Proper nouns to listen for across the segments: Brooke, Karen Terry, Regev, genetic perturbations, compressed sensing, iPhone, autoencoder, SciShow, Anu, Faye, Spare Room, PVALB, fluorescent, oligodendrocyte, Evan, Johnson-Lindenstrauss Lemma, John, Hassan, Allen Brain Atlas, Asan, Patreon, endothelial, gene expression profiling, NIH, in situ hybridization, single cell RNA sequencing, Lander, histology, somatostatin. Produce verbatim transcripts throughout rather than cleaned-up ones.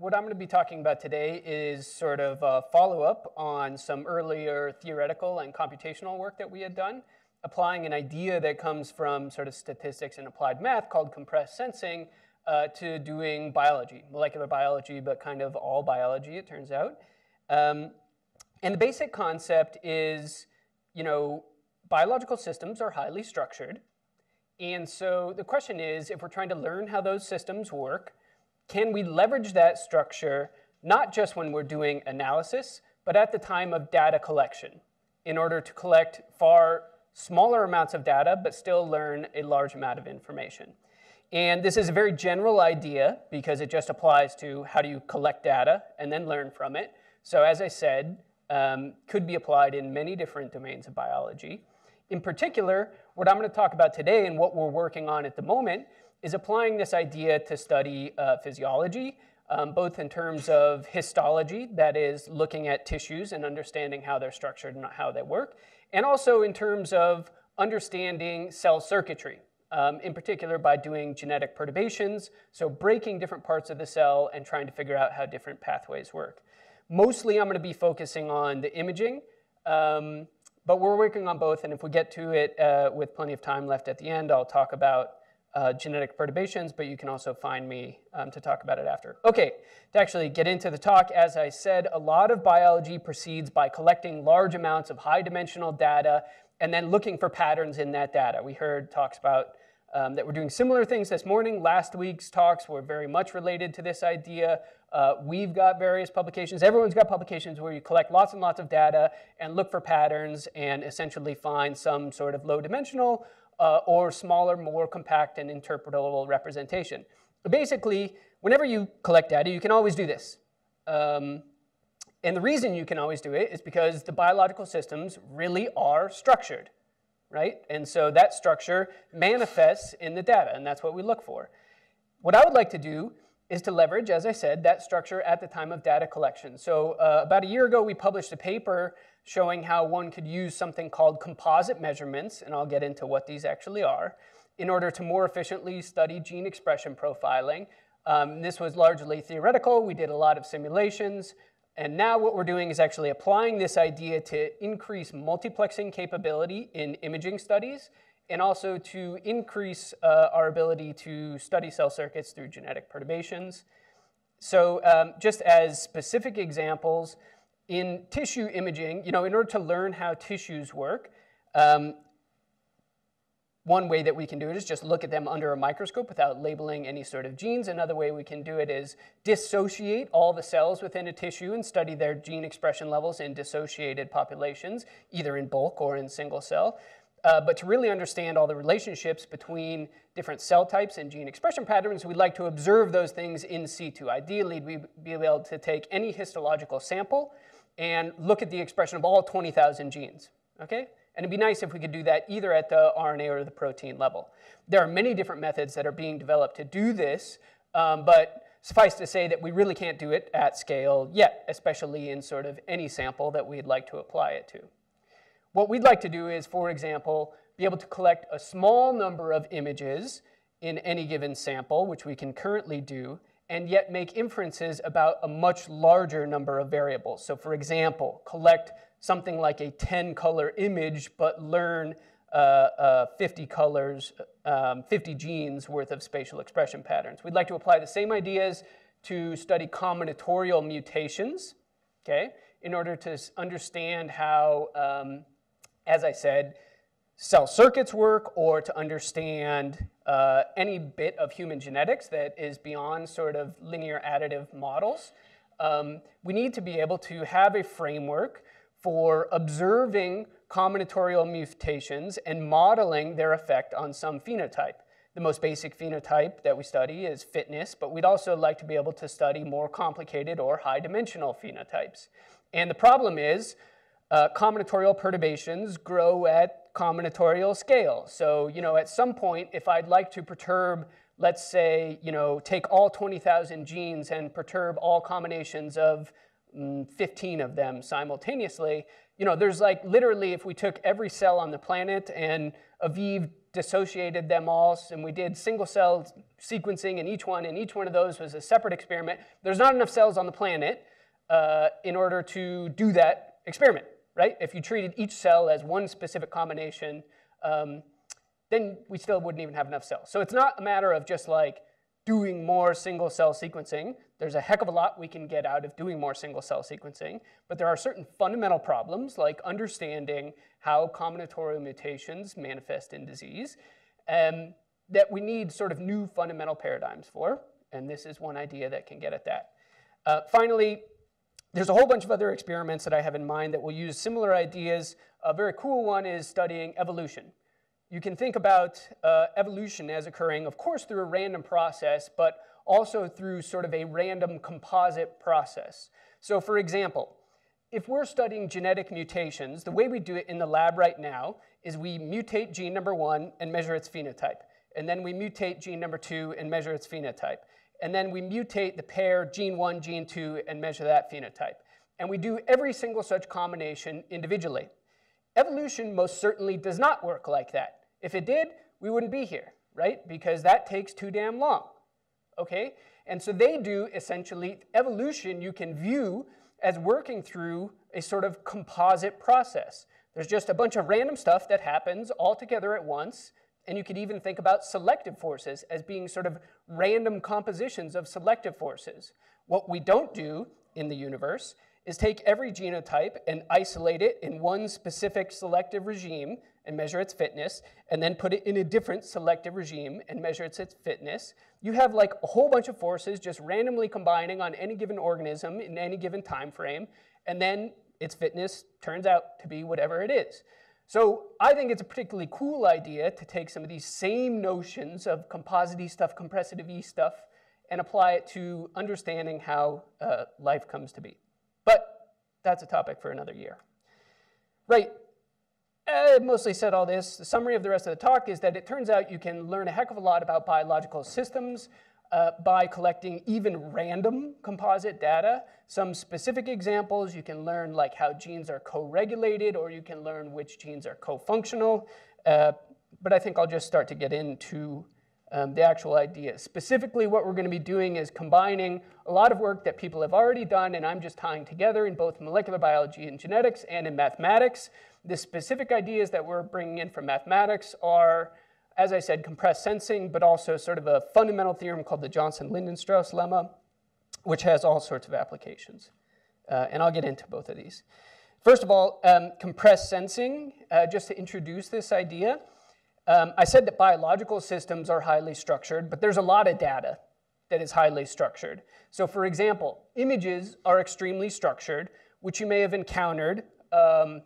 what I'm going to be talking about today is sort of a follow-up on some earlier theoretical and computational work that we had done, applying an idea that comes from sort of statistics and applied math called compressed sensing uh, to doing biology, molecular biology, but kind of all biology, it turns out. Um, and the basic concept is, you know, biological systems are highly structured. And so the question is, if we're trying to learn how those systems work, can we leverage that structure, not just when we're doing analysis, but at the time of data collection in order to collect far smaller amounts of data, but still learn a large amount of information? And this is a very general idea because it just applies to how do you collect data and then learn from it. So as I said, um, could be applied in many different domains of biology. In particular, what I'm going to talk about today and what we're working on at the moment is applying this idea to study uh, physiology, um, both in terms of histology, that is looking at tissues and understanding how they're structured and how they work, and also in terms of understanding cell circuitry, um, in particular by doing genetic perturbations, so breaking different parts of the cell and trying to figure out how different pathways work. Mostly I'm going to be focusing on the imaging, um, but we're working on both, and if we get to it uh, with plenty of time left at the end, I'll talk about Uh, genetic perturbations, but you can also find me um, to talk about it after. Okay, to actually get into the talk, as I said, a lot of biology proceeds by collecting large amounts of high-dimensional data and then looking for patterns in that data. We heard talks about um, that we're doing similar things this morning. Last week's talks were very much related to this idea. Uh, we've got various publications. Everyone's got publications where you collect lots and lots of data and look for patterns and essentially find some sort of low-dimensional Uh, or smaller, more compact and interpretable representation. But basically, whenever you collect data, you can always do this. Um, and the reason you can always do it is because the biological systems really are structured, right? And so that structure manifests in the data, and that's what we look for. What I would like to do is to leverage, as I said, that structure at the time of data collection. So uh, about a year ago, we published a paper showing how one could use something called composite measurements, and I'll get into what these actually are, in order to more efficiently study gene expression profiling. Um, this was largely theoretical. We did a lot of simulations, and now what we're doing is actually applying this idea to increase multiplexing capability in imaging studies, and also to increase uh, our ability to study cell circuits through genetic perturbations. So um, just as specific examples, in tissue imaging, you know, in order to learn how tissues work, um, one way that we can do it is just look at them under a microscope without labeling any sort of genes. Another way we can do it is dissociate all the cells within a tissue and study their gene expression levels in dissociated populations, either in bulk or in single cell. Uh, but to really understand all the relationships between different cell types and gene expression patterns, we'd like to observe those things in situ. Ideally, we'd be able to take any histological sample and look at the expression of all twenty thousand genes, okay? And it'd be nice if we could do that either at the R N A or the protein level. There are many different methods that are being developed to do this, um, but suffice to say that we really can't do it at scale yet, especially in sort of any sample that we'd like to apply it to. What we'd like to do is, for example, be able to collect a small number of images in any given sample, which we can currently do, and yet make inferences about a much larger number of variables. So for example, collect something like a ten color image, but learn uh, uh, fifty colors, um, fifty genes worth of spatial expression patterns. We'd like to apply the same ideas to study combinatorial mutations, okay, in order to understand how, um, as I said, cell circuits work, or to understand uh, any bit of human genetics that is beyond sort of linear additive models. Um, we need to be able to have a framework for observing combinatorial mutations and modeling their effect on some phenotype. The most basic phenotype that we study is fitness, but we'd also like to be able to study more complicated or high-dimensional phenotypes. And the problem is, Uh, combinatorial perturbations grow at combinatorial scale. So, you know, at some point, if I'd like to perturb, let's say, you know, take all twenty thousand genes and perturb all combinations of mm, fifteen of them simultaneously, you know, there's like literally if we took every cell on the planet and Aviv dissociated them all, and we did single cell sequencing in each one, and each one of those was a separate experiment. There's not enough cells on the planet uh, in order to do that experiment, right? If you treated each cell as one specific combination, um, then we still wouldn't even have enough cells. So it's not a matter of just like doing more single cell sequencing. There's a heck of a lot we can get out of doing more single cell sequencing, but there are certain fundamental problems like understanding how combinatorial mutations manifest in disease um, that we need sort of new fundamental paradigms for, and this is one idea that can get at that. Uh, finally, there's a whole bunch of other experiments that I have in mind that will use similar ideas. A very cool one is studying evolution. You can think about uh, evolution as occurring, of course, through a random process, but also through sort of a random composite process. So for example, if we're studying genetic mutations, the way we do it in the lab right now is we mutate gene number one and measure its phenotype. And then we mutate gene number two and measure its phenotype. And then we mutate the pair gene one, gene two, and measure that phenotype. And we do every single such combination individually. Evolution most certainly does not work like that. If it did, we wouldn't be here, right? Because that takes too damn long, okay? And so they do essentially, evolution you can view as working through a sort of composite process. There's just a bunch of random stuff that happens all together at once, and you could even think about selective forces as being sort of random compositions of selective forces. What we don't do in the universe is take every genotype and isolate it in one specific selective regime and measure its fitness, and then put it in a different selective regime and measure its, its fitness. You have like a whole bunch of forces just randomly combining on any given organism in any given time frame, and then its fitness turns out to be whatever it is. So I think it's a particularly cool idea to take some of these same notions of composite-y stuff, compressive-y stuff, and apply it to understanding how uh, life comes to be. But that's a topic for another year. Right. I mostly said all this. The summary of the rest of the talk is that it turns out you can learn a heck of a lot about biological systems uh, by collecting even random composite data. Some specific examples, you can learn like how genes are co-regulated, or you can learn which genes are co-functional. Uh, but I think I'll just start to get into um, the actual ideas. Specifically, what we're going to be doing is combining a lot of work that people have already done, and I'm just tying together in both molecular biology and genetics and in mathematics. The specific ideas that we're bringing in from mathematics are, as I said, compressed sensing, but also sort of a fundamental theorem called the Johnson-Lindenstrauss Lemma, which has all sorts of applications. Uh, and I'll get into both of these. First of all, um, compressed sensing, uh, just to introduce this idea. Um, I said that biological systems are highly structured, but there's a lot of data that is highly structured. So for example, images are extremely structured, which you may have encountered um,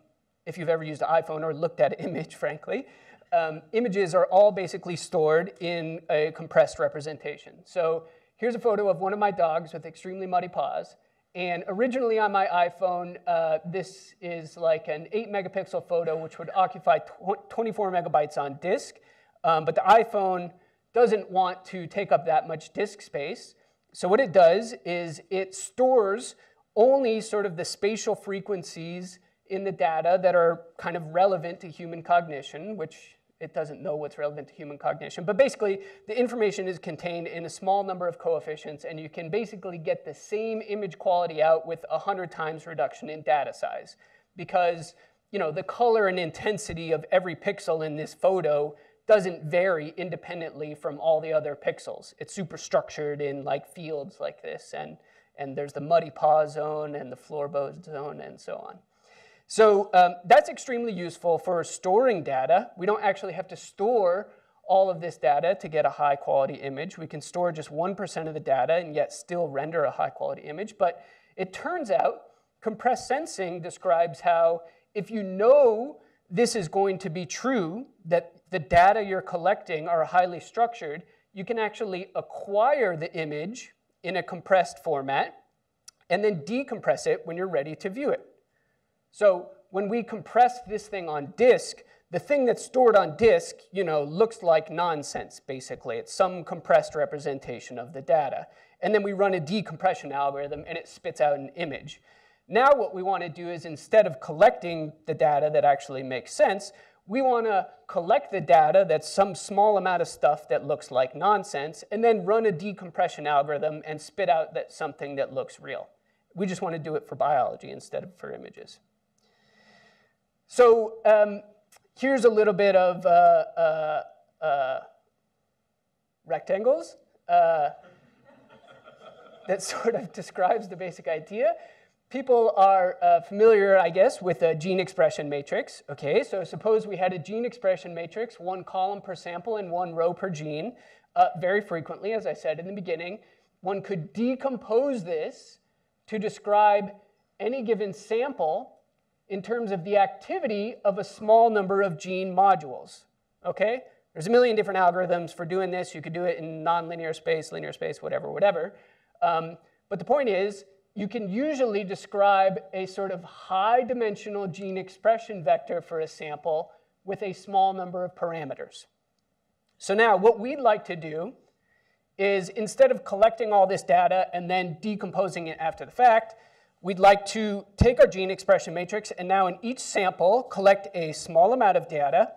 if you've ever used an iPhone or looked at an image, frankly. Um, images are all basically stored in a compressed representation. So here's a photo of one of my dogs with extremely muddy paws. And originally on my iPhone, uh, this is like an eight megapixel photo, which would occupy twenty-four megabytes on disk. Um, but the iPhone doesn't want to take up that much disk space. So what it does is it stores only sort of the spatial frequencies in the data that are kind of relevant to human cognition, which it doesn't know what's relevant to human cognition. But basically, the information is contained in a small number of coefficients, and you can basically get the same image quality out with one hundred times reduction in data size. Because, you know, the color and intensity of every pixel in this photo doesn't vary independently from all the other pixels. It's super structured in like fields like this, and, and there's the muddy paw zone and the floorboard zone and so on. So um, that's extremely useful for storing data. We don't actually have to store all of this data to get a high quality image. We can store just one percent of the data and yet still render a high quality image. But it turns out compressed sensing describes how if you know this is going to be true, that the data you're collecting are highly structured, you can actually acquire the image in a compressed format and then decompress it when you're ready to view it. So when we compress this thing on disk, the thing that's stored on disk, you know, looks like nonsense, basically. It's some compressed representation of the data. And then we run a decompression algorithm, and it spits out an image. Now what we want to do is, instead of collecting the data that actually makes sense, We want to collect the data that's some small amount of stuff that looks like nonsense, and then run a decompression algorithm and spit out that something that looks real. We just want to do it for biology instead of for images. So um, here's a little bit of uh, uh, uh, rectangles uh, that sort of describes the basic idea. People are uh, familiar, I guess, with a gene expression matrix. Okay, so suppose we had a gene expression matrix, one column per sample and one row per gene. Uh, very frequently, as I said in the beginning, one could decompose this to describe any given sample in terms of the activity of a small number of gene modules. Okay, there's a million different algorithms for doing this. You could do it in nonlinear space, linear space, whatever, whatever. Um, but the point is, you can usually describe a sort of high-dimensional gene expression vector for a sample with a small number of parameters. So now what we'd like to do is, instead of collecting all this data and then decomposing it after the fact, we'd like to take our gene expression matrix and now in each sample collect a small amount of data,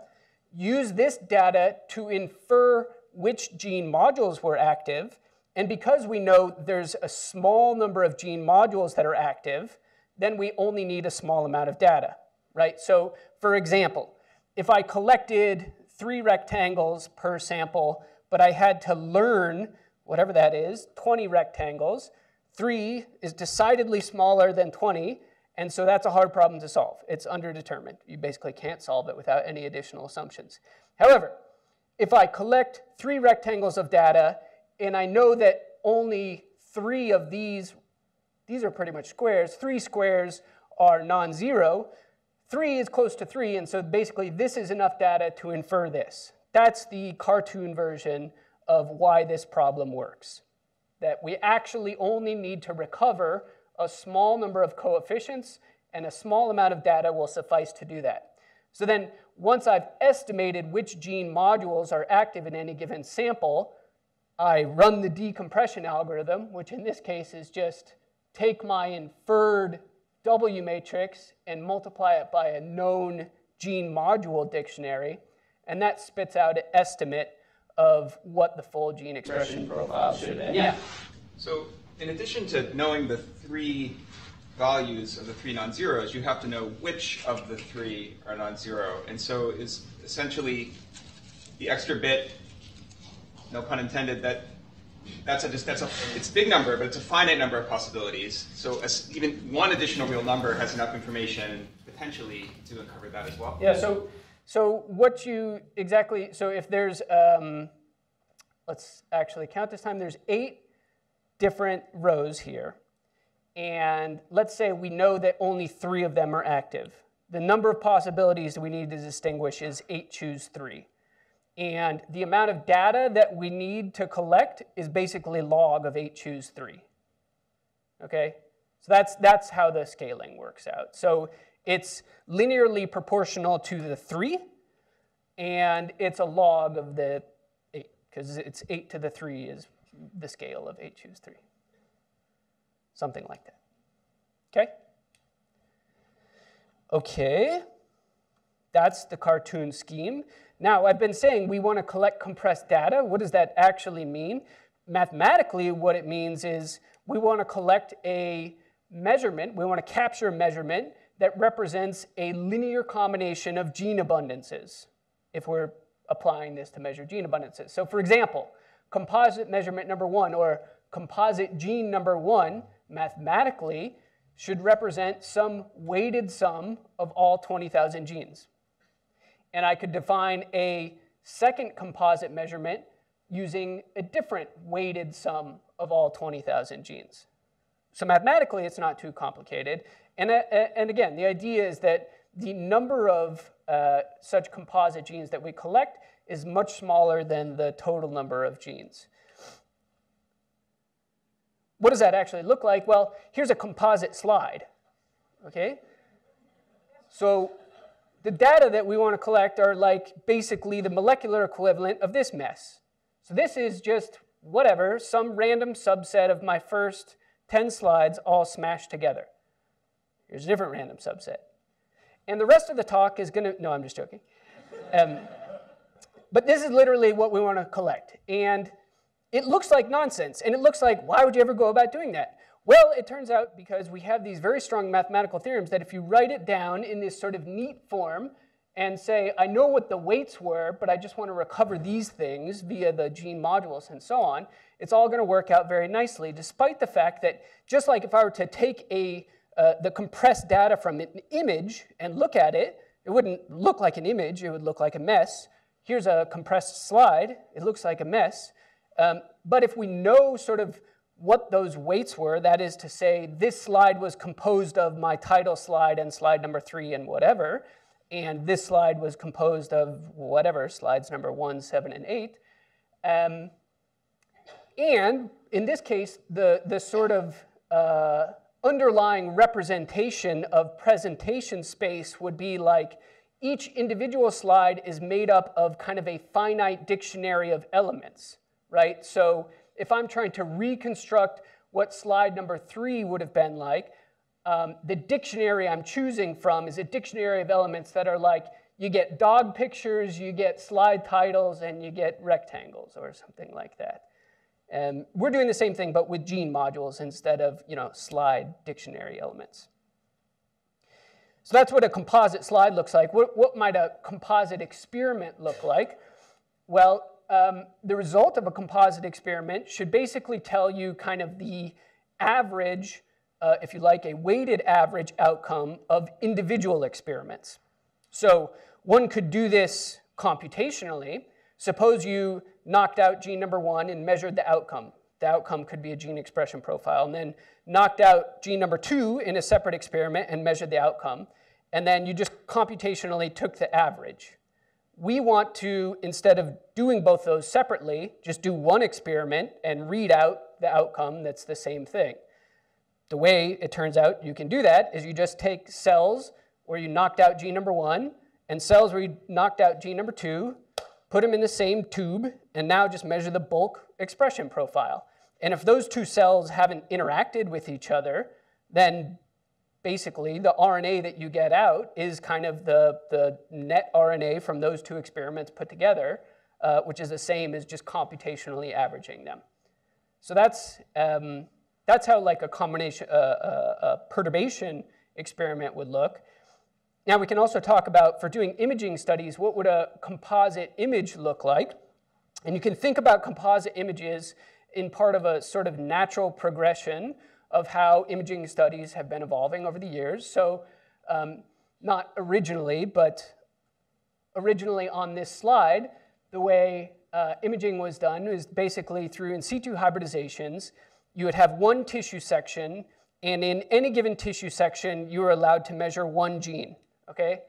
use this data to infer which gene modules were active. And because we know there's a small number of gene modules that are active, then we only need a small amount of data, right? So for example, if I collected three rectangles per sample, but I had to learn, whatever that is, twenty rectangles, three is decidedly smaller than twenty, and so that's a hard problem to solve. It's underdetermined. You basically can't solve it without any additional assumptions. However, if I collect three rectangles of data, and I know that only three of these, these are pretty much squares, three squares are non-zero. Three is close to three, and so basically this is enough data to infer this. That's the cartoon version of why this problem works, that we actually only need to recover a small number of coefficients, and a small amount of data will suffice to do that. So then once I've estimated which gene modules are active in any given sample, I run the decompression algorithm, which in this case is just take my inferred W matrix and multiply it by a known gene module dictionary, and that spits out an estimate of what the full gene expression profile should be. Yeah. So in addition to knowing the three values of the three non-zeros, you have to know which of the three are non-zero. And so is essentially the extra bit, no pun intended, that that's a just that's a it's a big number, but it's a finite number of possibilities. So as even one additional real number has enough information potentially to uncover that as well. Yeah. So so what you exactly so if there's um, let's actually count this time. There's eight different rows here, and let's say we know that only three of them are active. The number of possibilities that we need to distinguish is eight choose three. And the amount of data that we need to collect is basically log of eight choose three. Okay, so that's that's how the scaling works out. So it's linearly proportional to the three, and it's a log of the eight because it's eight to the three is the scale of eight choose three. Something like that. Okay. Okay. That's the cartoon scheme. Now, I've been saying we want to collect compressed data. What does that actually mean? Mathematically, what it means is we want to collect a measurement. We want to capture a measurement that represents a linear combination of gene abundances, if we're applying this to measure gene abundances. So for example, composite measurement number one or composite gene number one mathematically should represent some weighted sum of all twenty thousand genes. And I could define a second composite measurement using a different weighted sum of all twenty thousand genes. So mathematically, it's not too complicated. And, uh, and again, the idea is that the number of uh, such composite genes that we collect is much smaller than the total number of genes. What does that actually look like? Well, here's a composite slide, okay? So the data that we want to collect are like basically the molecular equivalent of this mess. So this is just whatever, some random subset of my first ten slides all smashed together. Here's a different random subset. And the rest of the talk is going to, no, I'm just joking. Um, but this is literally what we want to collect. And it looks like nonsense. And it looks like, why would you ever go about doing that? Well, it turns out because we have these very strong mathematical theorems that if you write it down in this sort of neat form and say, I know what the weights were, but I just want to recover these things via the gene modulus and so on, it's all going to work out very nicely, despite the fact that just like if I were to take a, uh, the compressed data from an image and look at it, it wouldn't look like an image. It would look like a mess. Here's a compressed slide. It looks like a mess. Um, but if we know sort of what those weights were, that is to say, this slide was composed of my title slide and slide number three and whatever, and this slide was composed of whatever, slides number one, seven, and eight. Um, and in this case, the, the sort of uh, underlying representation of presentation space would be like each individual slide is made up of kind of a finite dictionary of elements, right? So if I'm trying to reconstruct what slide number three would have been like, um, the dictionary I'm choosing from is a dictionary of elements that are like, you get dog pictures, you get slide titles, and you get rectangles or something like that. And we're doing the same thing, but with gene modules instead of, you know, slide dictionary elements. So that's what a composite slide looks like. What, what might a composite experiment look like? Well, Um, the result of a composite experiment should basically tell you kind of the average, uh, if you like, a weighted average outcome of individual experiments. So one could do this computationally. Suppose you knocked out gene number one and measured the outcome. The outcome could be a gene expression profile. And then knocked out gene number two in a separate experiment and measured the outcome. And then you just computationally took the average. We want to, instead of doing both those separately, just do one experiment and read out the outcome that's the same thing. The way it turns out you can do that is you just take cells where you knocked out gene number one and cells where you knocked out gene number two, put them in the same tube, and now just measure the bulk expression profile. And if those two cells haven't interacted with each other, then basically, the R N A that you get out is kind of the, the net R N A from those two experiments put together, uh, which is the same as just computationally averaging them. So that's, um, that's how like a combination, uh, a, a perturbation experiment would look. Now we can also talk about, for doing imaging studies, what would a composite image look like? And you can think about composite images in part of a sort of natural progression of how imaging studies have been evolving over the years. So um, not originally, but originally on this slide, the way uh, imaging was done is basically through in situ hybridizations. You would have one tissue section, and in any given tissue section, you were allowed to measure one gene, okay?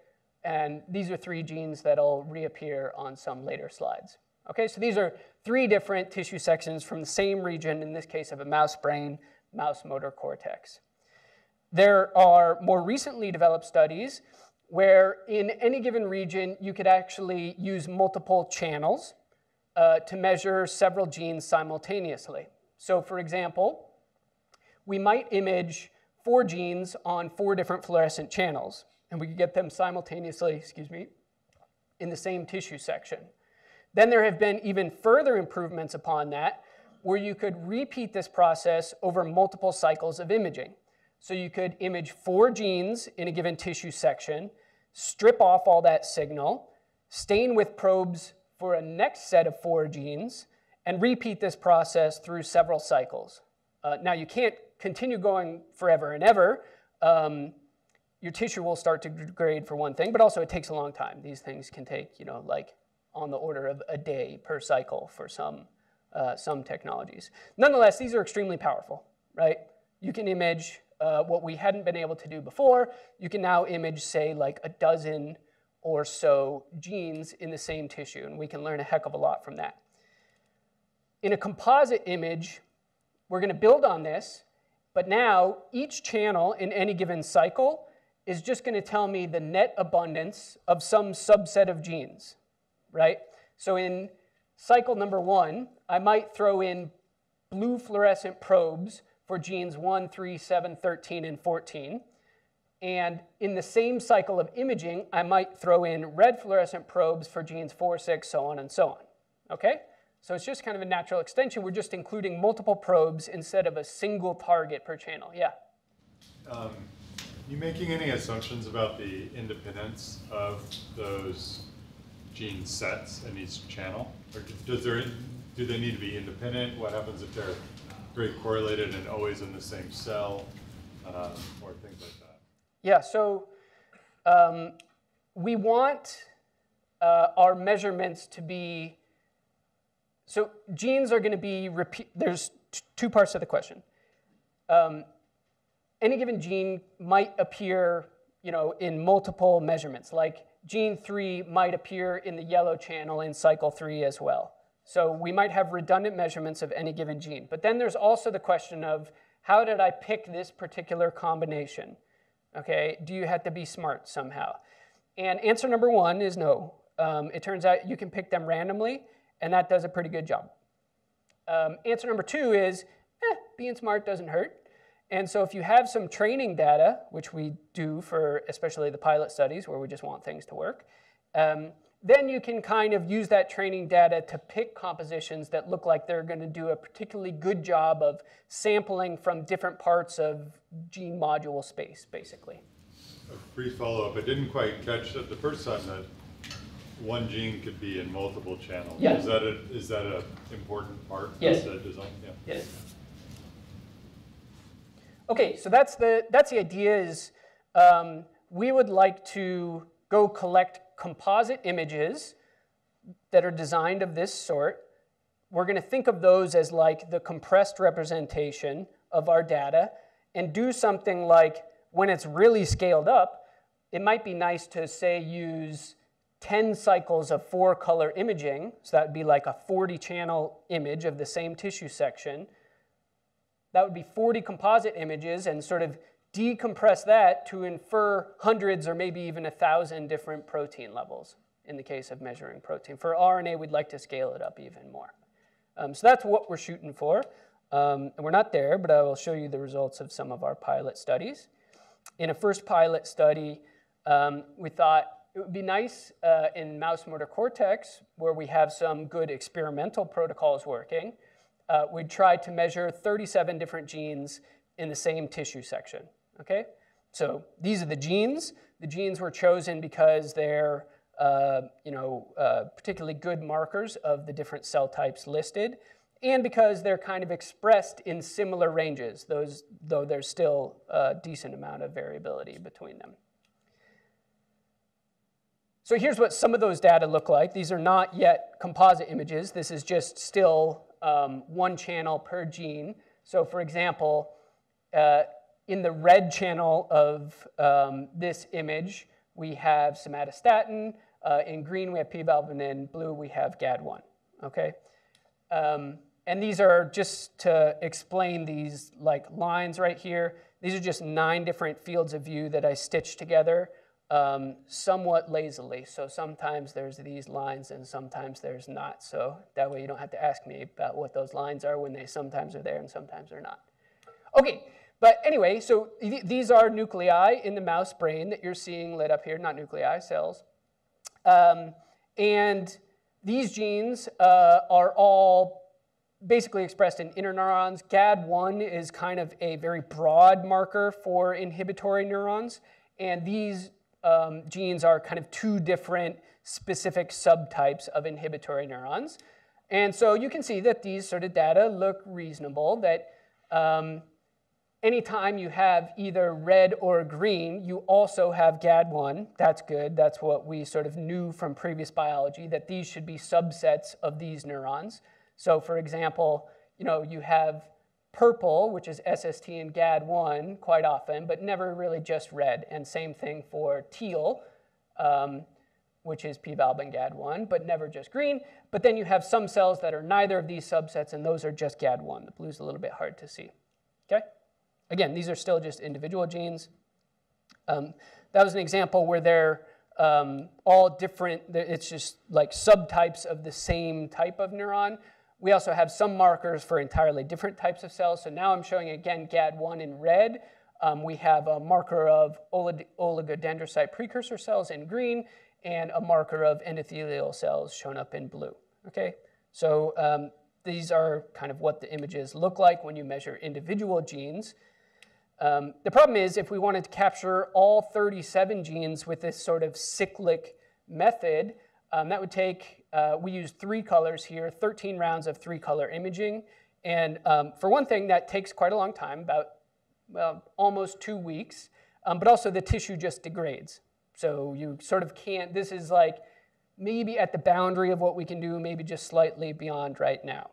And these are three genes that'll reappear on some later slides. Okay, so these are three different tissue sections from the same region, in this case of a mouse brain, mouse motor cortex. There are more recently developed studies where in any given region you could actually use multiple channels uh, to measure several genes simultaneously. So for example, we might image four genes on four different fluorescent channels, and we could get them simultaneously, excuse me, in the same tissue section. Then there have been even further improvements upon that, where you could repeat this process over multiple cycles of imaging. So you could image four genes in a given tissue section, strip off all that signal, stain with probes for a next set of four genes, and repeat this process through several cycles. Uh, now you can't continue going forever and ever. Um, your tissue will start to degrade for one thing, but also it takes a long time. These things can take, you know, like on the order of a day per cycle for some Uh, some technologies. Nonetheless, these are extremely powerful, right? You can image uh, what we hadn't been able to do before. You can now image, say, like a dozen or so genes in the same tissue, and we can learn a heck of a lot from that. In a composite image, we're going to build on this, but now each channel in any given cycle is just going to tell me the net abundance of some subset of genes, right? So in cycle number one, I might throw in blue fluorescent probes for genes one, three, seven, thirteen, and fourteen. And in the same cycle of imaging, I might throw in red fluorescent probes for genes four, six, so on and so on. Okay? So it's just kind of a natural extension. We're just including multiple probes instead of a single target per channel. Yeah? Um, you making any assumptions about the independence of those gene sets in each channel? Or does there, do they need to be independent? What happens if they're very correlated and always in the same cell, um, or things like that? Yeah, so um, we want uh, our measurements to be, so genes are going to be, repeat, there's t two parts of the question. Um, any given gene might appear, you know, in multiple measurements, like gene three might appear in the yellow channel in cycle three as well. So we might have redundant measurements of any given gene. But then there's also the question of, how did I pick this particular combination? Okay, do you have to be smart somehow? And answer number one is no. Um, it turns out you can pick them randomly, and that does a pretty good job. Um, answer number two is, eh, being smart doesn't hurt. And so if you have some training data, which we do for especially the pilot studies where we just want things to work, um, then you can kind of use that training data to pick compositions that look like they're going to do a particularly good job of sampling from different parts of gene module space, basically. A brief follow-up. I didn't quite catch that the first time that one gene could be in multiple channels. Yeah. Is that a, is that an important part yes. of the design? Yeah. Yes. Okay, so that's the, that's the idea is um, we would like to go collect composite images that are designed of this sort. We're going to think of those as like the compressed representation of our data and do something like when it's really scaled up, it might be nice to say use ten cycles of four color imaging. So that would be like a forty channel image of the same tissue section. That would be forty composite images and sort of decompress that to infer hundreds or maybe even a thousand different protein levels in the case of measuring protein. For R N A, we'd like to scale it up even more. Um, so that's what we're shooting for. Um, and we're not there, but I will show you the results of some of our pilot studies. In a first pilot study, um, we thought it would be nice uh, in mouse motor cortex, where we have some good experimental protocols working, Uh, we'd try to measure thirty-seven different genes in the same tissue section, okay? So these are the genes. The genes were chosen because they're, uh, you know, uh, particularly good markers of the different cell types listed, and because they're kind of expressed in similar ranges, those, though there's still a decent amount of variability between them. So here's what some of those data look like. These are not yet composite images. This is just still Um, one channel per gene. So for example, uh, in the red channel of um, this image, we have somatostatin. Uh, in green, we have P V A L B, and in blue, we have G A D one, okay? Um, and these are, just to explain these like lines right here, these are just nine different fields of view that I stitched together um, somewhat lazily. So sometimes there's these lines and sometimes there's not. So that way you don't have to ask me about what those lines are when they sometimes are there and sometimes they're not. Okay, but anyway, so th these are nuclei in the mouse brain that you're seeing lit up here, not nuclei, cells. Um, and these genes uh, are all basically expressed in interneurons. G A D one is kind of a very broad marker for inhibitory neurons, and these Um, genes are kind of two different specific subtypes of inhibitory neurons. And so you can see that these sort of data look reasonable, that um, anytime you have either red or green, you also have G A D one. That's good. That's what we sort of knew from previous biology, that these should be subsets of these neurons. So for example, you know, you have purple, which is S S T and G A D one quite often, but never really just red. And same thing for teal, um, which is P V A L B and G A D one, but never just green. But then you have some cells that are neither of these subsets, and those are just G A D one. The blue's a little bit hard to see, okay? Again, these are still just individual genes. Um, that was an example where they're um, all different. It's just like subtypes of the same type of neuron. We also have some markers for entirely different types of cells. So now I'm showing again G A D one in red, Um, we have a marker of oligodendrocyte precursor cells in green and a marker of endothelial cells shown up in blue, okay? So um, these are kind of what the images look like when you measure individual genes. Um, the problem is if we wanted to capture all thirty-seven genes with this sort of cyclic method, um, that would take, uh, we use three colors here, thirteen rounds of three color imaging. And um, for one thing, that takes quite a long time, about well, almost two weeks, um, but also the tissue just degrades. So you sort of can't, this is like maybe at the boundary of what we can do, maybe just slightly beyond right now.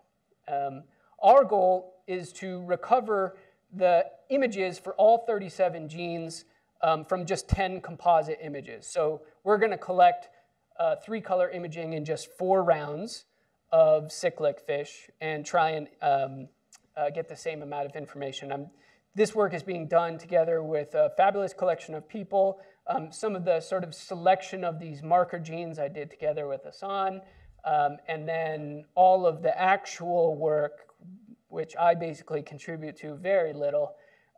Um, our goal is to recover the images for all thirty-seven genes um, from just ten composite images. So we're gonna collect uh, three color imaging in just four rounds of cyclic fish and try and um, uh, get the same amount of information. I'm, This work is being done together with a fabulous collection of people. Um, some of the sort of selection of these marker genes I did together with Asan, um, and then all of the actual work, which I basically contribute to very little,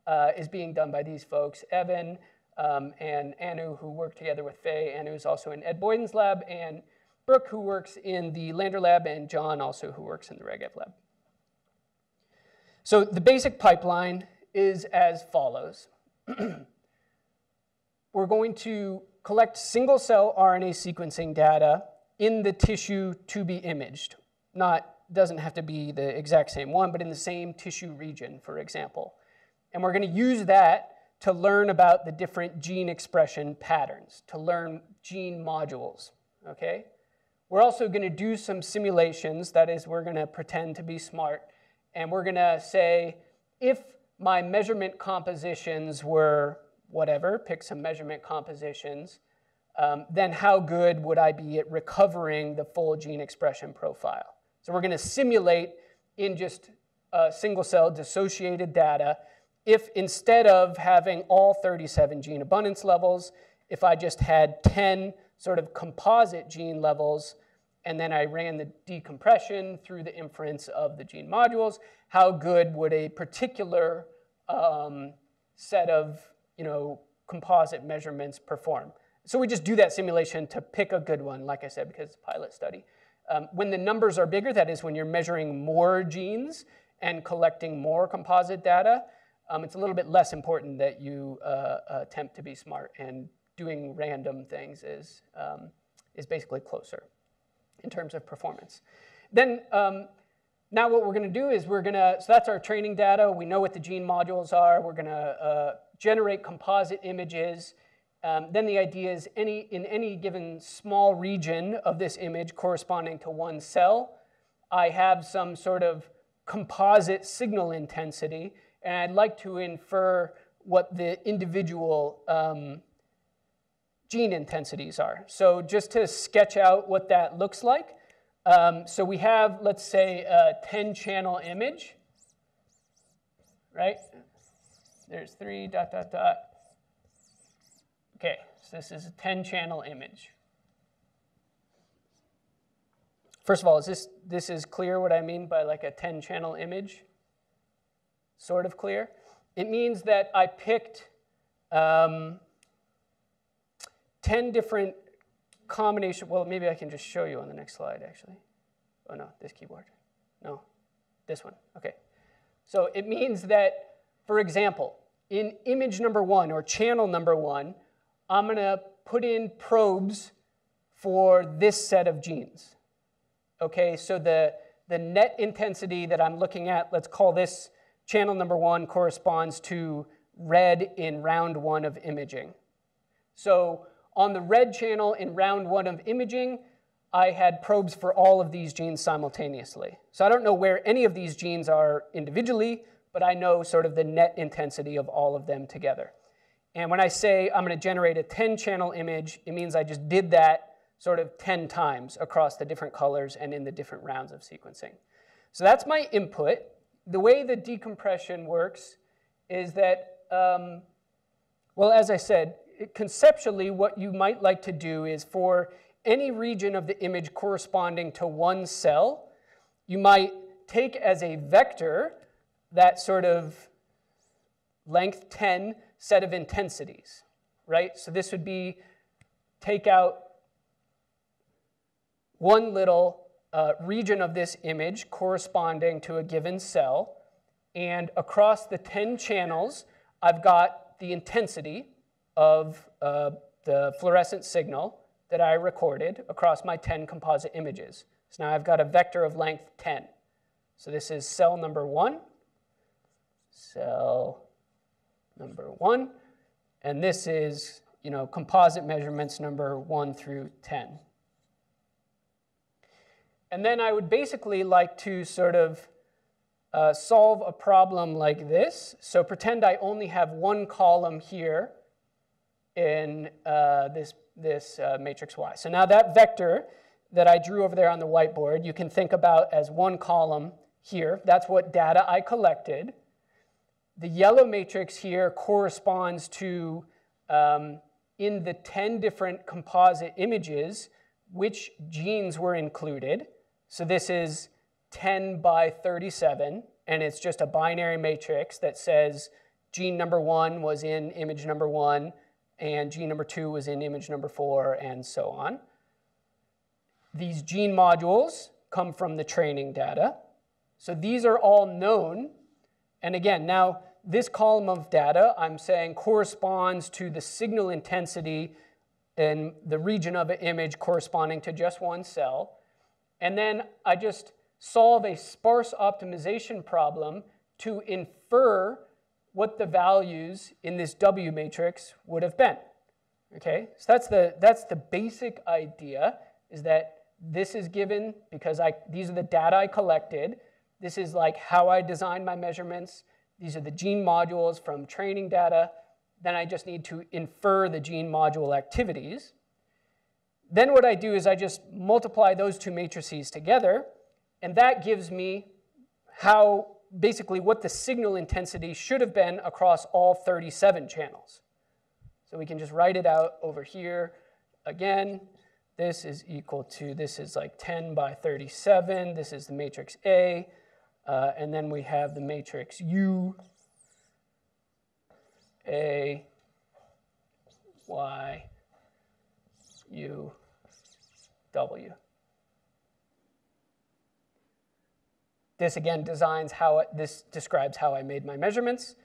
uh, is being done by these folks, Evan um, and Anu, who work together with Faye. Anu is also in Ed Boyden's lab, and Brooke, who works in the Lander lab, and John, also, who works in the Regev lab. So the basic pipeline is as follows. We're going to collect single cell R N A sequencing data in the tissue to be imaged. Not, doesn't have to be the exact same one, but in the same tissue region, for example. And we're gonna use that to learn about the different gene expression patterns, to learn gene modules, okay? We're also gonna do some simulations, that is, we're gonna pretend to be smart, and we're gonna say, if my measurement compositions were whatever, pick some measurement compositions, um, then how good would I be at recovering the full gene expression profile? So we're gonna simulate in just uh, single cell dissociated data if instead of having all thirty-seven gene abundance levels, if I just had ten sort of composite gene levels and then I ran the decompression through the inference of the gene modules, how good would a particular um, set of you know, composite measurements perform? So we just do that simulation to pick a good one, like I said, because it's a pilot study. Um, when the numbers are bigger, that is when you're measuring more genes and collecting more composite data, um, it's a little bit less important that you uh, attempt to be smart, and doing random things is, um, is basically closer in terms of performance. Then um, now what we're gonna do is we're gonna, so that's our training data, we know what the gene modules are, we're gonna uh, generate composite images. Um, then the idea is any, in any given small region of this image corresponding to one cell, I have some sort of composite signal intensity, and I'd like to infer what the individual um, gene intensities are. So just to sketch out what that looks like, um, so we have, let's say, a ten channel image, right? There's three, dot, dot, dot. Okay, so this is a ten channel image. First of all, is this, this is clear what I mean by like a ten channel image? Sort of clear. It means that I picked um, ten different combinations. Well, maybe I can just show you on the next slide, actually. Oh, no, this keyboard. No, this one. OK. So it means that, for example, in image number one or channel number one, I'm going to put in probes for this set of genes. OK, so the, the net intensity that I'm looking at, let's call this channel number one, corresponds to red in round one of imaging. So on the red channel in round one of imaging, I had probes for all of these genes simultaneously. So I don't know where any of these genes are individually, but I know sort of the net intensity of all of them together. And when I say I'm going to generate a ten channel image, it means I just did that sort of ten times across the different colors and in the different rounds of sequencing. So that's my input. The way the decompression works is that, um, well, as I said, conceptually, what you might like to do is for any region of the image corresponding to one cell, you might take as a vector that sort of length ten set of intensities, right? So this would be take out one little uh, region of this image corresponding to a given cell. And across the ten channels, I've got the intensity of uh, the fluorescent signal that I recorded across my ten composite images. So now I've got a vector of length ten. So this is cell number one, cell number one, and this is, you know, composite measurements number one through ten. And then I would basically like to sort of uh, solve a problem like this. So pretend I only have one column here in uh, this, this uh, matrix Y. So now that vector that I drew over there on the whiteboard, you can think about as one column here. That's what data I collected. The yellow matrix here corresponds to, um, in the ten different composite images, which genes were included. So this is ten by thirty-seven, and it's just a binary matrix that says gene number one was in image number one, and gene number two was in image number four, and so on. These gene modules come from the training data. So these are all known. And again, now this column of data, I'm saying, corresponds to the signal intensity in the region of an image corresponding to just one cell. And then I just solve a sparse optimization problem to infer what the values in this W matrix would have been. Okay, so that's the, that's the basic idea, is that this is given because I, these are the data I collected. This is like how I designed my measurements. These are the gene modules from training data. Then I just need to infer the gene module activities. Then what I do is I just multiply those two matrices together, and that gives me how, basically what the signal intensity should have been across all thirty-seven channels. So we can just write it out over here. Again, this is equal to, this is like ten by thirty-seven. This is the matrix A. Uh, and then we have the matrix U, A, Y, U, W. This again designs how it, this describes how I made my measurements.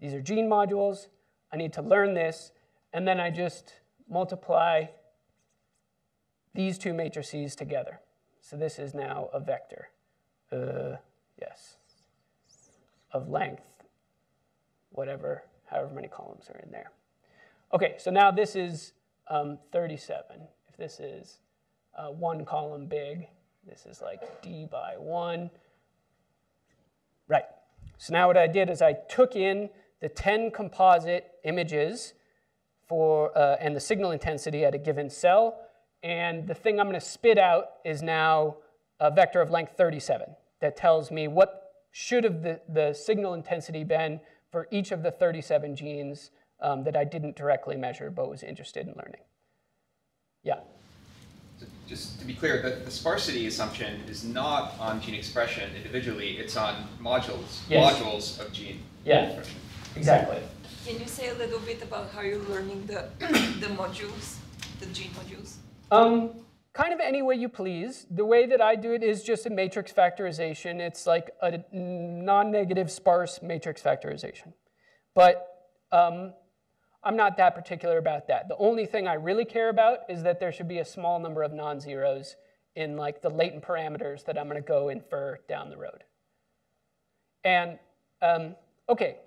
These are gene modules. I need to learn this, and then I just multiply these two matrices together. So this is now a vector, uh, yes, of length, whatever, however many columns are in there. Okay, so now this is um, thirty-seven. If this is uh, one column big, this is like D by one. Right, so now what I did is I took in the ten composite images for, uh, and the signal intensity at a given cell, and the thing I'm gonna spit out is now a vector of length thirty-seven that tells me what should have the, the signal intensity been for each of the thirty-seven genes um, that I didn't directly measure but was interested in learning. Yeah? Just to be clear, the, the sparsity assumption is not on gene expression individually, it's on modules, yes. modules of gene yeah. expression. Exactly. Can you say a little bit about how you're learning the, the modules, the gene modules? Um, kind of any way you please. The way that I do it is just a matrix factorization. It's like a non-negative sparse matrix factorization. But um, I'm not that particular about that. The only thing I really care about is that there should be a small number of non-zeros in like the latent parameters that I'm gonna go infer down the road. And, um, okay.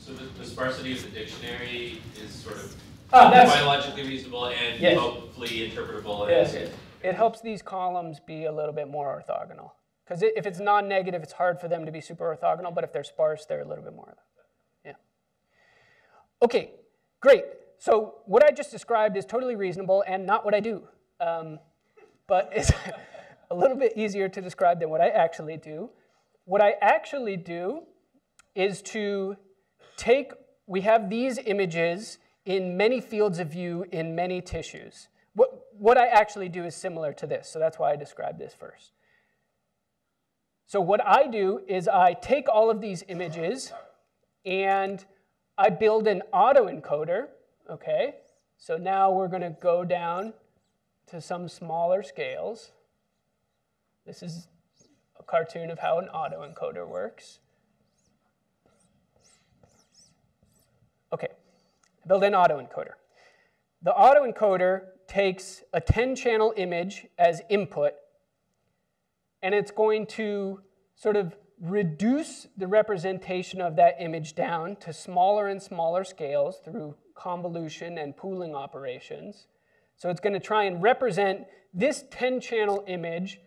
So the, the sparsity of the dictionary is sort of oh, that's, biologically reasonable and yes. hopefully interpretable. Yes. It, it helps these columns be a little bit more orthogonal. Because if it's non-negative, it's hard for them to be super orthogonal, but if they're sparse, they're a little bit more. Yeah. Okay. Great, so what I just described is totally reasonable and not what I do. Um, but it's a little bit easier to describe than what I actually do. What I actually do is to take, we have these images in many fields of view in many tissues. What, what I actually do is similar to this, so that's why I described this first. So what I do is I take all of these images and I build an autoencoder, okay? So now we're going to go down to some smaller scales. This is a cartoon of how an autoencoder works. Okay, build an autoencoder. The autoencoder takes a ten channel image as input, and it's going to sort of reduce the representation of that image down to smaller and smaller scales through convolution and pooling operations. So it's going to try and represent this ten channel image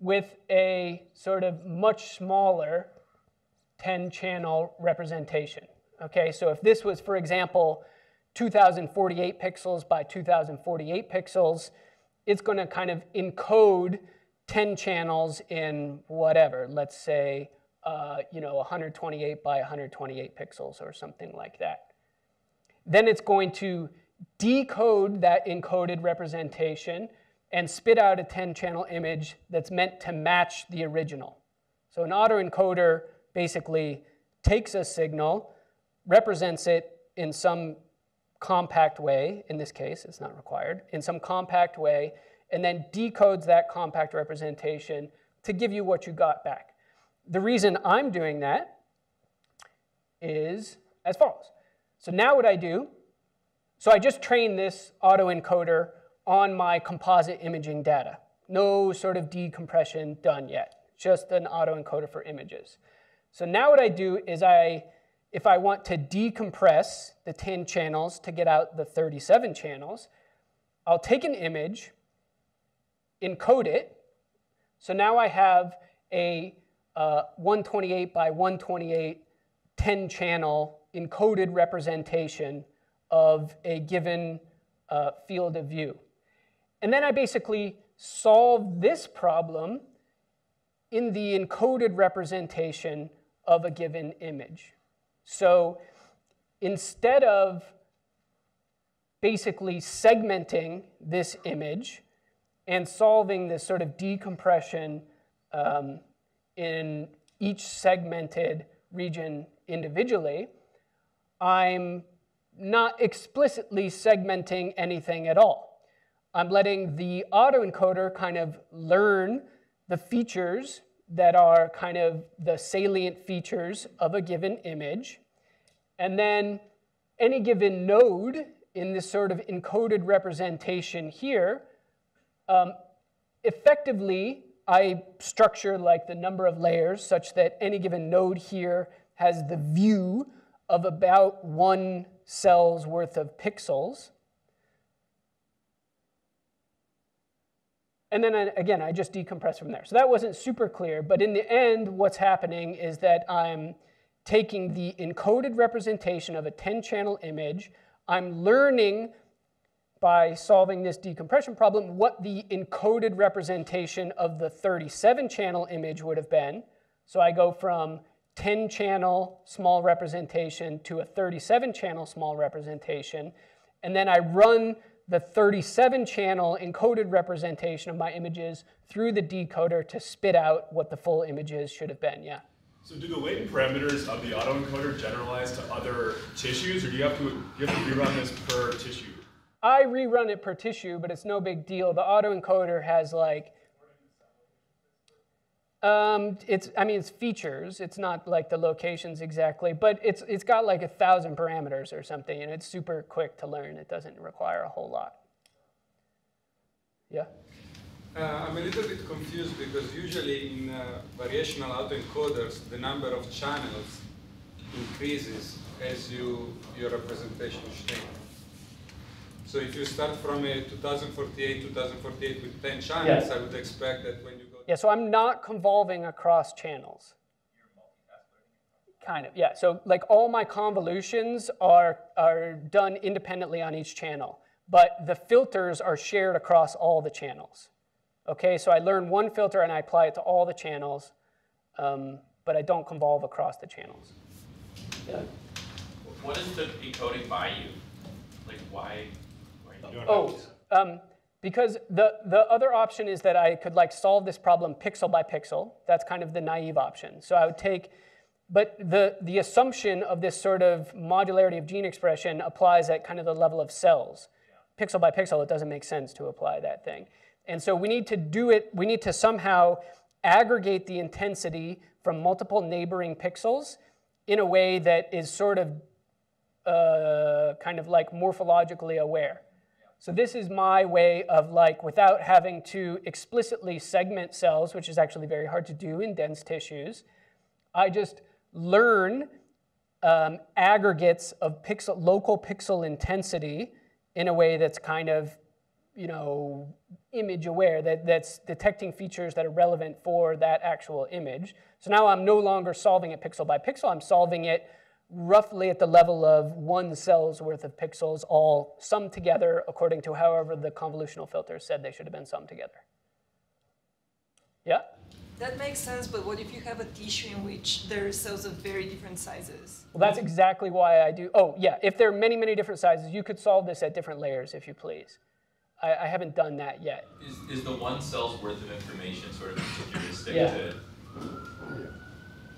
with a sort of much smaller ten channel representation. Okay, so if this was, for example, two thousand forty-eight pixels by two thousand forty-eight pixels, it's going to kind of encode ten channels in whatever, let's say, uh, you know, one hundred twenty-eight by one hundred twenty-eight pixels or something like that. Then it's going to decode that encoded representation and spit out a ten channel image that's meant to match the original. So an autoencoder basically takes a signal, represents it in some compact way, in this case, it's not required, in some compact way, and then decodes that compact representation to give you what you got back. The reason I'm doing that is as follows. So now what I do, so I just train this autoencoder on my composite imaging data. No sort of decompression done yet, just an autoencoder for images. So now what I do is I, if I want to decompress the ten channels to get out the thirty-seven channels, I'll take an image, encode it. So now I have a uh, one twenty-eight by one twenty-eight ten channel encoded representation of a given uh, field of view. And then I basically solve this problem in the encoded representation of a given image. So instead of basically segmenting this image and solving this sort of decompression um, in each segmented region individually, I'm not explicitly segmenting anything at all. I'm letting the autoencoder kind of learn the features that are kind of the salient features of a given image. And then any given node in this sort of encoded representation here, Um, effectively, I structure like the number of layers such that any given node here has the view of about one cell's worth of pixels. And then I, again, I just decompress from there. So that wasn't super clear, but in the end, what's happening is that I'm taking the encoded representation of a ten channel image. I'm learning by solving this decompression problem what the encoded representation of the thirty-seven channel image would have been. So I go from ten channel small representation to a thirty-seven channel small representation, and then I run the thirty-seven channel encoded representation of my images through the decoder to spit out what the full images should have been, yeah. So do the latent parameters of the autoencoder generalize to other tissues, or do you have to, you have to rerun this per tissue? I rerun it per tissue, but it's no big deal. The autoencoder has like, um, it's I mean it's features. It's not like the locations exactly, but it's it's got like a thousand parameters or something, and it's super quick to learn. It doesn't require a whole lot. Yeah. Uh, I'm a little bit confused because usually in uh, variational autoencoders, the number of channels increases as you your representation shrinks. So if you start from a two thousand forty-eight, two thousand forty-eight with ten channels, yeah. I would expect that when you go... Yeah, so I'm not convolving across channels. Kind of, yeah. So like all my convolutions are, are done independently on each channel, but the filters are shared across all the channels. Okay, so I learn one filter and I apply it to all the channels, um, but I don't convolve across the channels. Yeah. What is the decoding by you? Like why... Oh, um, because the, the other option is that I could like solve this problem pixel by pixel. That's kind of the naive option. So I would take But the, the assumption of this sort of modularity of gene expression applies at kind of the level of cells. Yeah. Pixel by pixel, it doesn't make sense to apply that thing. And so we need to do it, we need to somehow aggregate the intensity from multiple neighboring pixels in a way that is sort of uh, kind of like morphologically aware. So this is my way of, like, without having to explicitly segment cells, which is actually very hard to do in dense tissues, I just learn um, aggregates of pixel, local pixel intensity in a way that's kind of, you know, image aware, that, that's detecting features that are relevant for that actual image. So now I'm no longer solving it pixel by pixel, I'm solving it roughly at the level of one cell's worth of pixels, all summed together according to however the convolutional filter said they should have been summed together. Yeah? That makes sense, but what if you have a tissue in which there are cells of very different sizes? Well, that's exactly why I do, oh yeah, if there are many, many different sizes, you could solve this at different layers if you please. I, I haven't done that yet. Is, is the one cell's worth of information sort of a heuristic yeah. to it?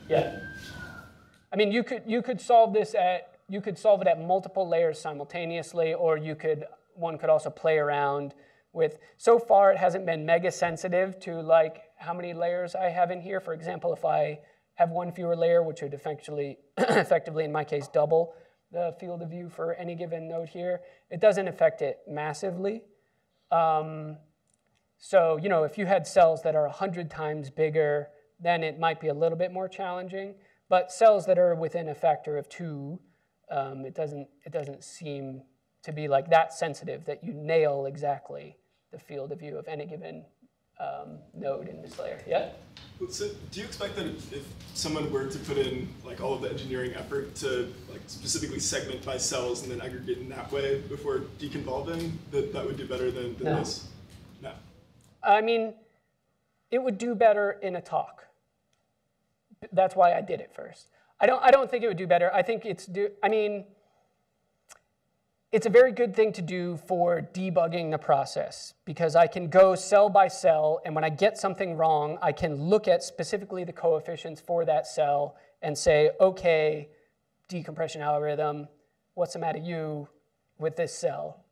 Yeah. I mean, you could you could solve this at you could solve it at multiple layers simultaneously, or you could one could also play around with. So far, it hasn't been mega sensitive to like how many layers I have in here. For example, if I have one fewer layer, which would effectively effectively in my case double the field of view for any given node here, it doesn't affect it massively. Um, so you know, if you had cells that are a hundred times bigger, then it might be a little bit more challenging. But cells that are within a factor of two, um, it doesn't, it doesn't seem to be like that sensitive that you nail exactly the field of view of any given um, node in this layer. Yeah? So do you expect that if someone were to put in like all of the engineering effort to like specifically segment by cells and then aggregate in that way before deconvolving, that that would do better than, than no. this? No. I mean, it would do better in a talk. That's why I did it first. I don't, I don't think it would do better. I think it's do, I mean, it's a very good thing to do for debugging the process because I can go cell by cell, and when I get something wrong, I can look at specifically the coefficients for that cell and say, okay, decompression algorithm, what's the matter you with this cell?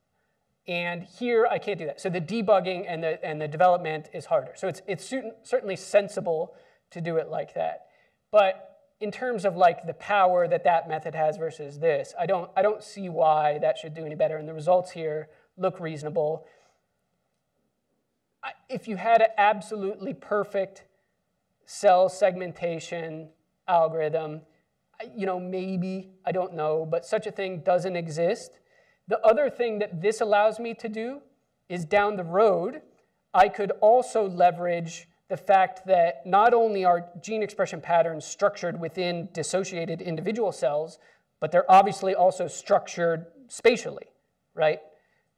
And here I can't do that. So the debugging and the, and the development is harder. So it's, it's certainly sensible to do it like that. But in terms of like the power that that method has versus this, I don't, I don't see why that should do any better. And the results here look reasonable. I, if you had an absolutely perfect cell segmentation algorithm, you know, maybe, I don't know, but such a thing doesn't exist. The other thing that this allows me to do is down the road, I could also leverage the fact that not only are gene expression patterns structured within dissociated individual cells, but they're obviously also structured spatially, right?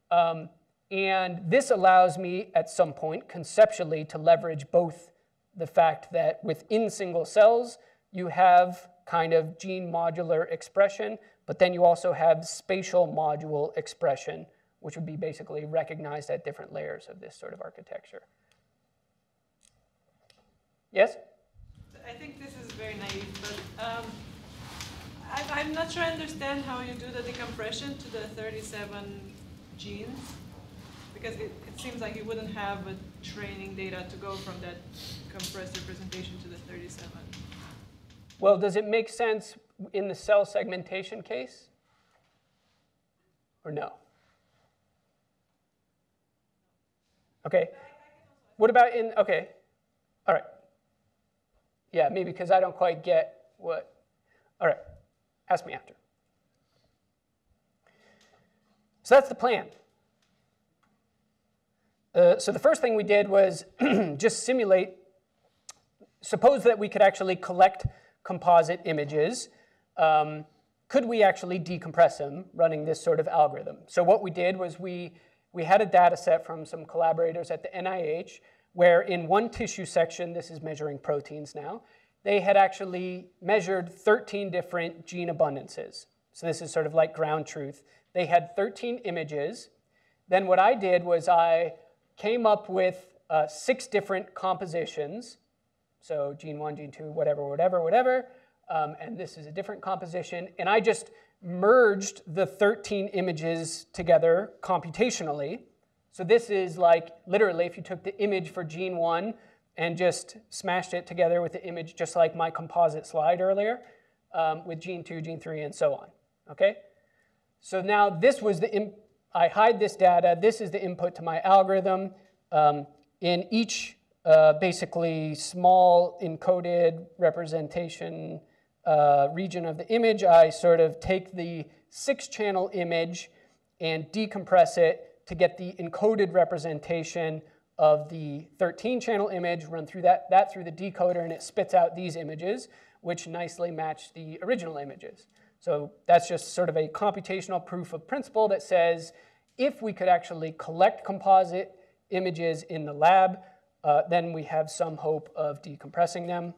Um, and this allows me at some point conceptually to leverage both the fact that within single cells, you have kind of gene modular expression, but then you also have spatial module expression, which would be basically recognized at different layers of this sort of architecture. Yes? I think this is very naive, but um, I, I'm not sure I understand how you do the decompression to the thirty-seven genes, because it, it seems like you wouldn't have a training data to go from that compressed representation to the thirty-seven. Well, does it make sense in the cell segmentation case? Or no? OK. What about in, OK. All right. Yeah, maybe because I don't quite get what. All right, ask me after. So that's the plan. Uh, so the first thing we did was just simulate, suppose that we could actually collect composite images. Um, could we actually decompress them running this sort of algorithm? So what we did was we, we had a data set from some collaborators at the N I H where in one tissue section, this is measuring proteins now, they had actually measured thirteen different gene abundances. So this is sort of like ground truth. They had thirteen images. Then what I did was I came up with uh, six different compositions. So gene one, gene two, whatever, whatever, whatever, um, and this is a different composition. And I just merged the thirteen images together computationally. So this is like literally if you took the image for gene one and just smashed it together with the image just like my composite slide earlier um, with gene two, gene three, and so on, okay? So now this was the, imp I hide this data. This is the input to my algorithm. Um, in each uh, basically small encoded representation uh, region of the image, I sort of take the six channel image and decompress it to get the encoded representation of the thirteen channel image, run through that, that through the decoder, and it spits out these images, which nicely match the original images. So that's just sort of a computational proof of principle that says if we could actually collect composite images in the lab, uh, then we have some hope of decompressing them.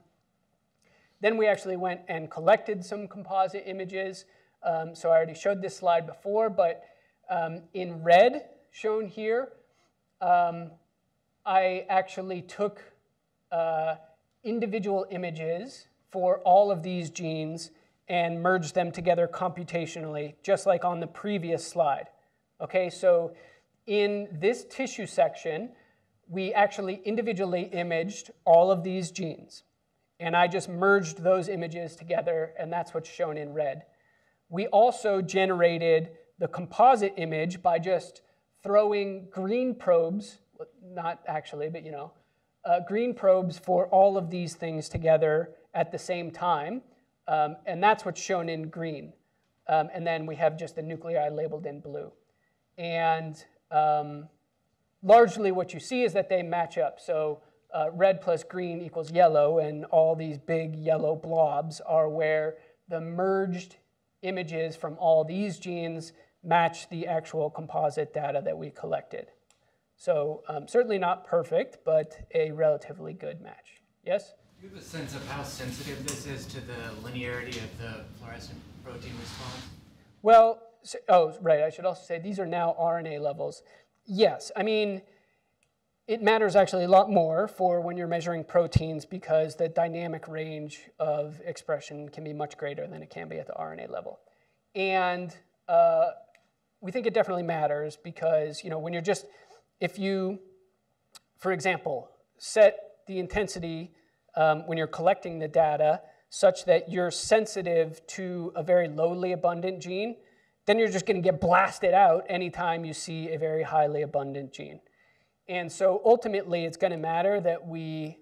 Then we actually went and collected some composite images. Um, so I already showed this slide before, but um, in red shown here, um, I actually took uh, individual images for all of these genes and merge them together computationally, just like on the previous slide. Okay, so in this tissue section, we actually individually imaged all of these genes. And I just merged those images together, and that's what's shown in red. We also generated the composite image by just throwing green probes, not actually, but you know, uh, green probes for all of these things together at the same time. Um, and that's what's shown in green. Um, and then we have just the nuclei labeled in blue. And um, largely what you see is that they match up. So uh, red plus green equals yellow, and all these big yellow blobs are where the merged images from all these genes match the actual composite data that we collected. So um, certainly not perfect, but a relatively good match. Yes? Do you have a sense of how sensitive this is to the linearity of the fluorescent protein response? Well, so, oh, right, I should also say these are now R N A levels. Yes, I mean, it matters actually a lot more for when you're measuring proteins because the dynamic range of expression can be much greater than it can be at the R N A level. And uh, we think it definitely matters because, you know, when you're just, if you, for example, set the intensity Um, when you're collecting the data such that you're sensitive to a very lowly abundant gene, then you're just going to get blasted out anytime you see a very highly abundant gene. And so ultimately, it's going to matter that we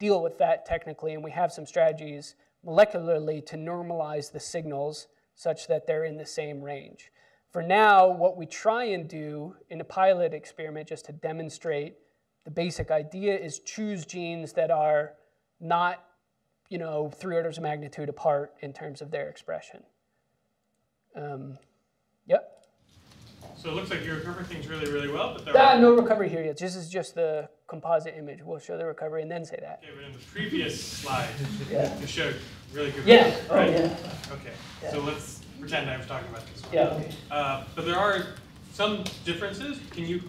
deal with that technically, and we have some strategies molecularly to normalize the signals such that they're in the same range. For now, what we try and do in a pilot experiment just to demonstrate the basic idea is choose genes that are not, you know, three orders of magnitude apart in terms of their expression. Um, yep. So it looks like you recover things really, really well, but there ah, are no recovery here yet. This is just the composite image. We'll show the recovery and then say that. Okay, but in the previous slide, yeah. you showed really good yeah. recovery. Oh, right? Yeah. Okay. Yeah. So let's pretend I was talking about this one. Yeah. Okay. Uh, but there are some differences. Can you?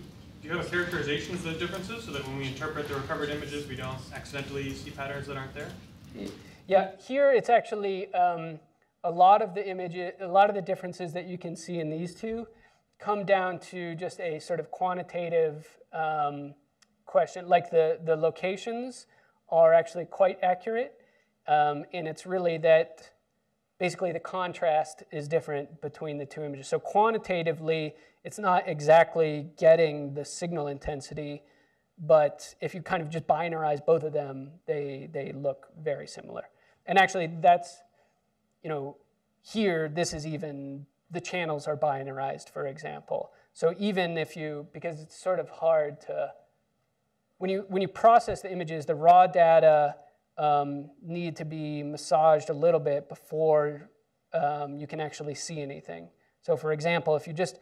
Do you have a characterization of the differences so that when we interpret the recovered images, we don't accidentally see patterns that aren't there? Yeah, here it's actually um, a lot of the images, a lot of the differences that you can see in these two come down to just a sort of quantitative um, question. Like the, the locations are actually quite accurate, um, and it's really that basically the contrast is different between the two images. So quantitatively, it's not exactly getting the signal intensity, but if you kind of just binarize both of them, they, they look very similar. And actually that's, you know, here this is even, the channels are binarized, for example. So even if you, because it's sort of hard to, when you, when you process the images, the raw data um, need to be massaged a little bit before um, you can actually see anything. So for example, if you just,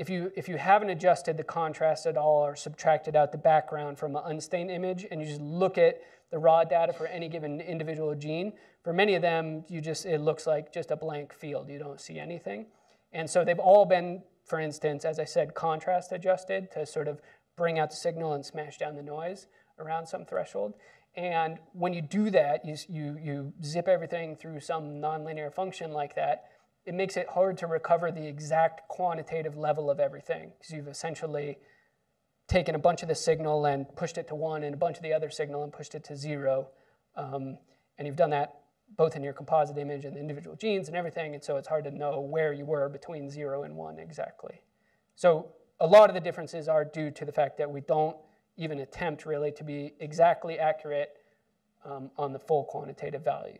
If you, if you haven't adjusted the contrast at all or subtracted out the background from an unstained image and you just look at the raw data for any given individual gene, for many of them, you just, it looks like just a blank field. You don't see anything. And so they've all been, for instance, as I said, contrast adjusted to sort of bring out the signal and smash down the noise around some threshold. And when you do that, you, you, you zip everything through some nonlinear function like that, it makes it hard to recover the exact quantitative level of everything, because you've essentially taken a bunch of the signal and pushed it to one, and a bunch of the other signal and pushed it to zero. Um, and you've done that both in your composite image and the individual genes and everything, and so it's hard to know where you were between zero and one exactly. So a lot of the differences are due to the fact that we don't even attempt really to be exactly accurate um, on the full quantitative value.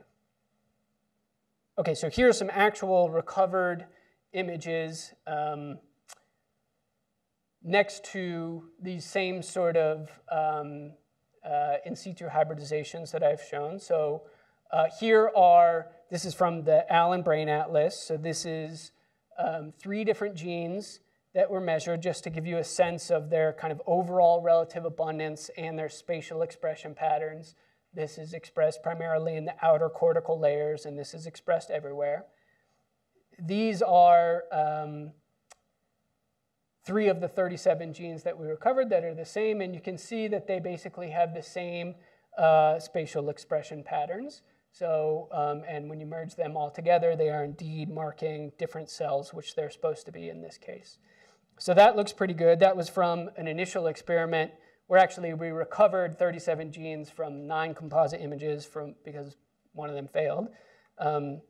Okay, so here's some actual recovered images um, next to these same sort of um, uh, in situ hybridizations that I've shown. So uh, here are, this is from the Allen Brain Atlas. So this is um, three different genes that were measured, just to give you a sense of their kind of overall relative abundance and their spatial expression patterns. This is expressed primarily in the outer cortical layers, and this is expressed everywhere. These are um, three of the thirty-seven genes that we recovered that are the same, and you can see that they basically have the same uh, spatial expression patterns. So, um, and when you merge them all together, they are indeed marking different cells, which they're supposed to be in this case. So that looks pretty good. That was from an initial experiment where actually we recovered thirty-seven genes from nine composite images from, because one of them failed. Um,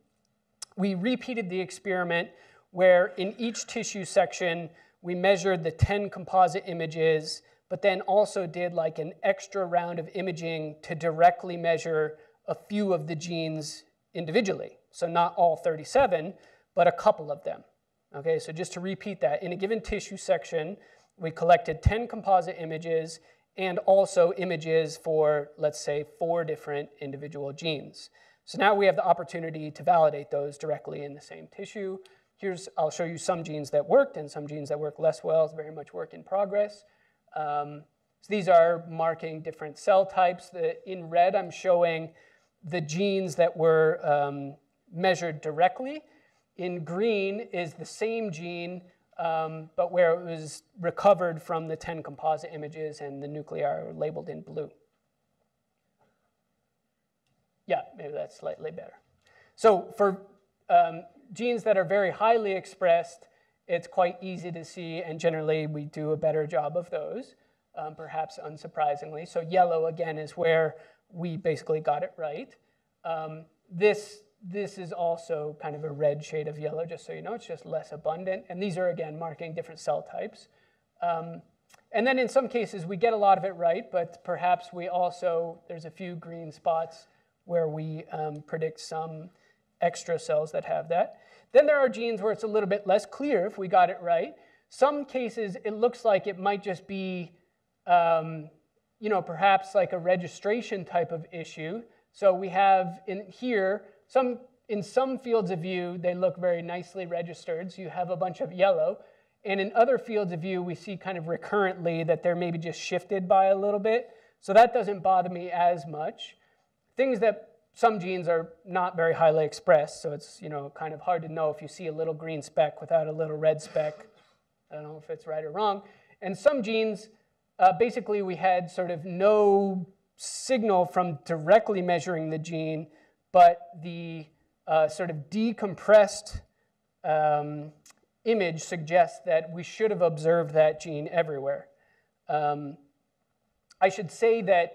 we repeated the experiment where in each tissue section, we measured the ten composite images, but then also did like an extra round of imaging to directly measure a few of the genes individually. So not all thirty-seven, but a couple of them. Okay, so just to repeat that, in a given tissue section, we collected ten composite images and also images for, let's say, four different individual genes. So now we have the opportunity to validate those directly in the same tissue. Here's, I'll show you some genes that worked and some genes that work less well. It's very much work in progress. Um, so these are marking different cell types. The, in red, I'm showing the genes that were um, measured directly. In green is the same gene, um, but where it was recovered from the ten composite images, and the nuclei are labeled in blue. Yeah, maybe that's slightly better. So for um, genes that are very highly expressed, it's quite easy to see, and generally we do a better job of those, um, perhaps unsurprisingly. So yellow, again, is where we basically got it right. Um, this, this is also kind of a red shade of yellow, just so you know, it's just less abundant. And these are, again, marking different cell types. Um, and then in some cases, we get a lot of it right, but perhaps we also, there's a few green spots where we um, predict some extra cells that have that. Then there are genes where it's a little bit less clear if we got it right. Some cases, it looks like it might just be, um, you know, perhaps like a registration type of issue. So we have in here, some in some fields of view, they look very nicely registered, so you have a bunch of yellow. And in other fields of view, we see kind of recurrently that they're maybe just shifted by a little bit. So that doesn't bother me as much. Things that some genes are not very highly expressed, so it's, you know, kind of hard to know if you see a little green speck without a little red speck. I don't know if it's right or wrong. And some genes, Uh, basically, we had sort of no signal from directly measuring the gene, but the uh, sort of decompressed um, image suggests that we should have observed that gene everywhere. Um, I should say that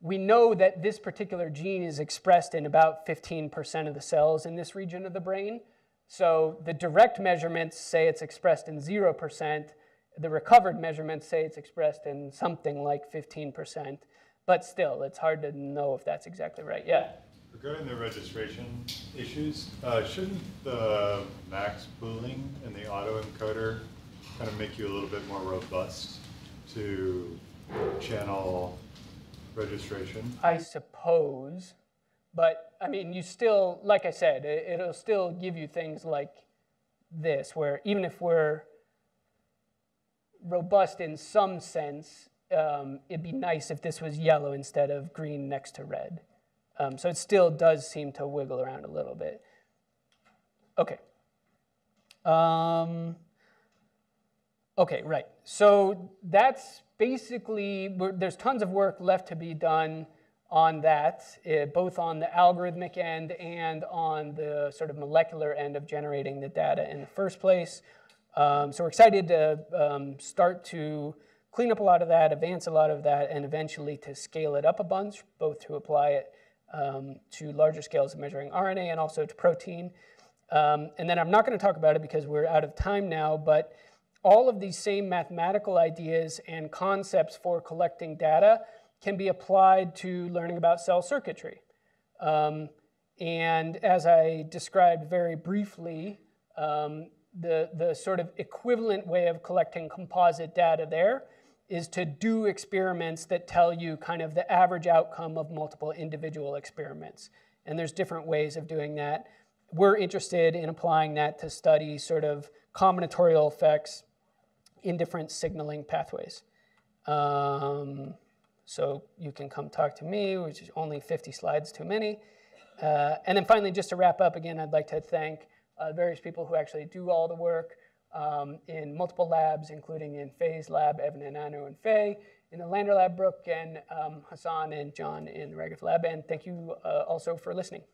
we know that this particular gene is expressed in about fifteen percent of the cells in this region of the brain. So the direct measurements say it's expressed in zero percent. The recovered measurements say it's expressed in something like fifteen percent, but still, it's hard to know if that's exactly right. Yeah? Regarding the registration issues, uh, shouldn't the max pooling and the autoencoder kind of make you a little bit more robust to channel registration? I suppose, but I mean, you still, like I said, it'll still give you things like this, where even if we're robust in some sense, um, it'd be nice if this was yellow instead of green next to red. Um, so it still does seem to wiggle around a little bit. Okay. Um, okay, right. So that's basically, we're, there's tons of work left to be done on that, uh, both on the algorithmic end and on the sort of molecular end of generating the data in the first place. Um, so we're excited to um, start to clean up a lot of that, advance a lot of that, and eventually to scale it up a bunch, both to apply it um, to larger scales of measuring R N A and also to protein. Um, and then I'm not going to talk about it because we're out of time now, but all of these same mathematical ideas and concepts for collecting data can be applied to learning about cell circuitry. Um, and as I described very briefly, um, the, the sort of equivalent way of collecting composite data there is to do experiments that tell you kind of the average outcome of multiple individual experiments. And there's different ways of doing that. We're interested in applying that to study sort of combinatorial effects in different signaling pathways. Um, So you can come talk to me, which is only fifty slides too many. Uh, and then finally, just to wrap up again, I'd like to thank uh, various people who actually do all the work um, in multiple labs, including in Faye's lab, Evan and Anu and Faye, in the Lander lab, Brooke and um, Hassan and John in the Regev lab. And thank you uh, also for listening.